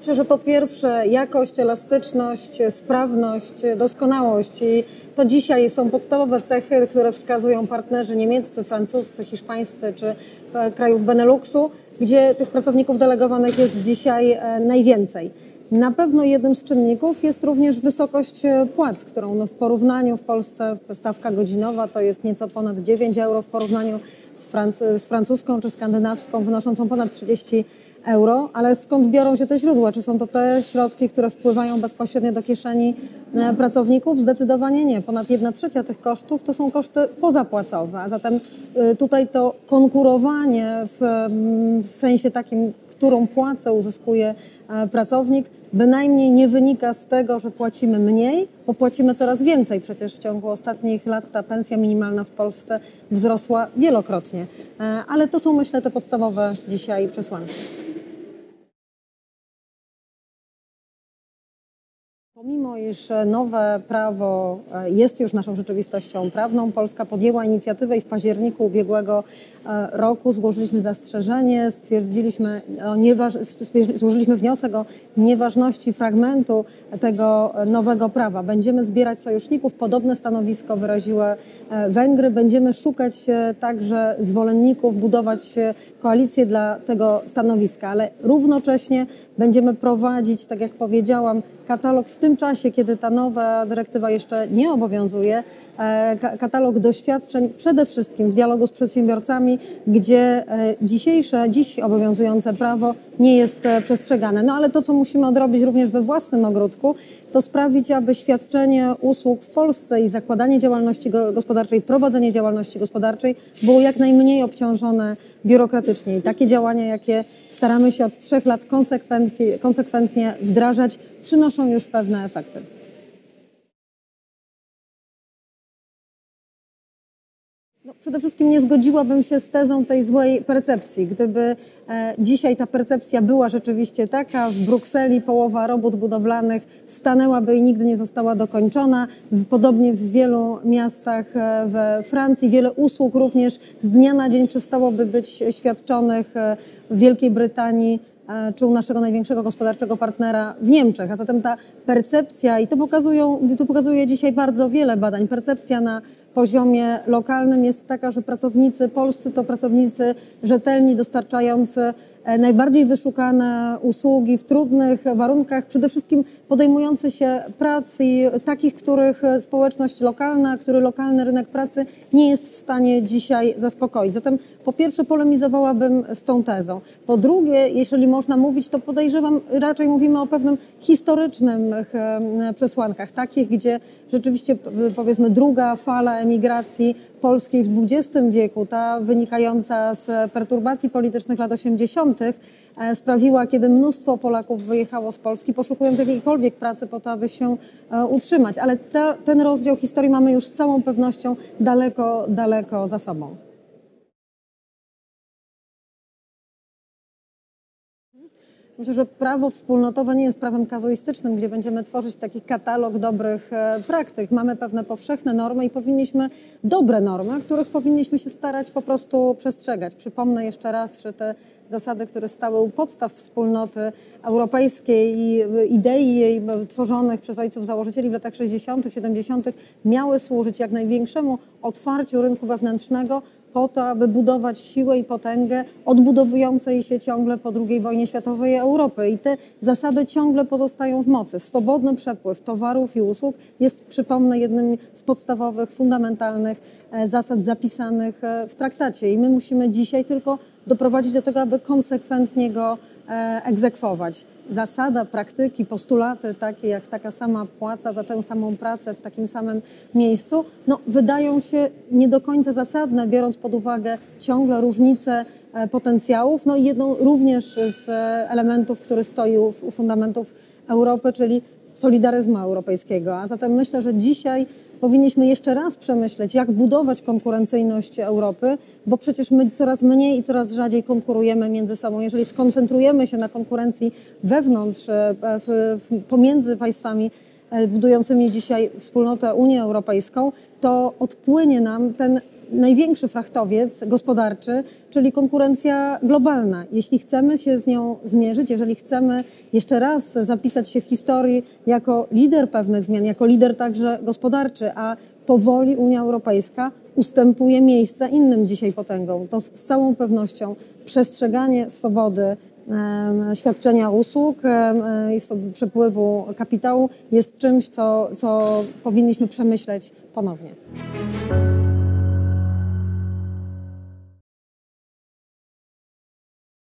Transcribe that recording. Myślę, że po pierwsze jakość, elastyczność, sprawność, doskonałość i to dzisiaj są podstawowe cechy, które wskazują partnerzy niemieccy, francuscy, hiszpańscy czy krajów Beneluxu, gdzie tych pracowników delegowanych jest dzisiaj najwięcej. Na pewno jednym z czynników jest również wysokość płac, którą w porównaniu w Polsce stawka godzinowa to jest nieco ponad 9 euro w porównaniu z francuską czy skandynawską wynoszącą ponad 30 euro, ale skąd biorą się te źródła? Czy są to te środki, które wpływają bezpośrednio do kieszeni pracowników? Zdecydowanie nie. Ponad 1/3 tych kosztów to są koszty pozapłacowe, a zatem tutaj to konkurowanie w sensie takim, którą płacę uzyskuje pracownik, bynajmniej nie wynika z tego, że płacimy mniej, bo płacimy coraz więcej. Przecież w ciągu ostatnich lat ta pensja minimalna w Polsce wzrosła wielokrotnie. Ale to są, myślę, te podstawowe dzisiaj przesłanki. Pomimo, iż nowe prawo jest już naszą rzeczywistością prawną, Polska podjęła inicjatywę i w październiku ubiegłego roku złożyliśmy zastrzeżenie, złożyliśmy wniosek o nieważności fragmentu tego nowego prawa. Będziemy zbierać sojuszników, podobne stanowisko wyraziły Węgry, będziemy szukać także zwolenników, budować koalicję dla tego stanowiska, ale równocześnie będziemy prowadzić, tak jak powiedziałam, katalog w tym czasie, kiedy ta nowa dyrektywa jeszcze nie obowiązuje, katalog doświadczeń przede wszystkim w dialogu z przedsiębiorcami, gdzie dziś obowiązujące prawo nie jest przestrzegane. No ale to, co musimy odrobić również we własnym ogródku, to sprawić, aby świadczenie usług w Polsce i zakładanie działalności gospodarczej, prowadzenie działalności gospodarczej było jak najmniej obciążone biurokratycznie. I takie działania, jakie staramy się od 3 lat konsekwentnie wdrażać, przynoszą już pewne efekty. No, przede wszystkim nie zgodziłabym się z tezą tej złej percepcji. Gdyby dzisiaj ta percepcja była rzeczywiście taka, w Brukseli połowa robót budowlanych stanęłaby i nigdy nie została dokończona. Podobnie w wielu miastach we Francji. Wiele usług również z dnia na dzień przestałoby być świadczonych w Wielkiej Brytanii czy u naszego największego gospodarczego partnera w Niemczech. A zatem ta percepcja, i to pokazuje dzisiaj bardzo wiele badań, percepcja na poziomie lokalnym jest taka, że pracownicy polscy to pracownicy rzetelni, dostarczający najbardziej wyszukane usługi w trudnych warunkach, przede wszystkim podejmujący się prac i takich, których społeczność lokalna, który lokalny rynek pracy nie jest w stanie dzisiaj zaspokoić. Zatem po pierwsze polemizowałabym z tą tezą. Po drugie, jeżeli można mówić, to podejrzewam, raczej mówimy o pewnym historycznych przesłankach, takich, gdzie rzeczywiście powiedzmy druga fala emigracji polskiej w XX wieku, ta wynikająca z perturbacji politycznych lat 80. sprawiła, kiedy mnóstwo Polaków wyjechało z Polski, poszukując jakiejkolwiek pracy po to, aby się utrzymać. Ale ten rozdział historii mamy już z całą pewnością daleko, daleko za sobą. Myślę, że prawo wspólnotowe nie jest prawem kazuistycznym, gdzie będziemy tworzyć taki katalog dobrych praktyk. Mamy pewne powszechne normy i dobre normy, których powinniśmy się starać po prostu przestrzegać. Przypomnę jeszcze raz, że te zasady, które stały u podstaw wspólnoty europejskiej i idei jej tworzonych przez ojców założycieli w latach 60., 70. miały służyć jak największemu otwarciu rynku wewnętrznego, po to, aby budować siłę i potęgę odbudowującej się ciągle po II wojnie światowej Europy. I te zasady ciągle pozostają w mocy. Swobodny przepływ towarów i usług jest, przypomnę, jednym z podstawowych, fundamentalnych zasad zapisanych w traktacie. I my musimy dzisiaj tylko doprowadzić do tego, aby konsekwentnie go egzekwować. Zasada, praktyki, postulaty takie jak taka sama płaca za tę samą pracę w takim samym miejscu, no, wydają się nie do końca zasadne, biorąc pod uwagę ciągle różnice potencjałów. No i jedną również z elementów, który stoi u fundamentów Europy, czyli solidaryzmu europejskiego. A zatem myślę, że dzisiaj powinniśmy jeszcze raz przemyśleć, jak budować konkurencyjność Europy, bo przecież my coraz mniej i coraz rzadziej konkurujemy między sobą. Jeżeli skoncentrujemy się na konkurencji wewnątrz, pomiędzy państwami budującymi dzisiaj wspólnotę Unię Europejską, to odpłynie nam ten największy frachtowiec gospodarczy, czyli konkurencja globalna. Jeśli chcemy się z nią zmierzyć, jeżeli chcemy jeszcze raz zapisać się w historii jako lider pewnych zmian, jako lider także gospodarczy, a powoli Unia Europejska ustępuje miejsca innym dzisiaj potęgom, to z całą pewnością przestrzeganie swobody świadczenia usług i przepływu kapitału jest czymś, co powinniśmy przemyśleć ponownie.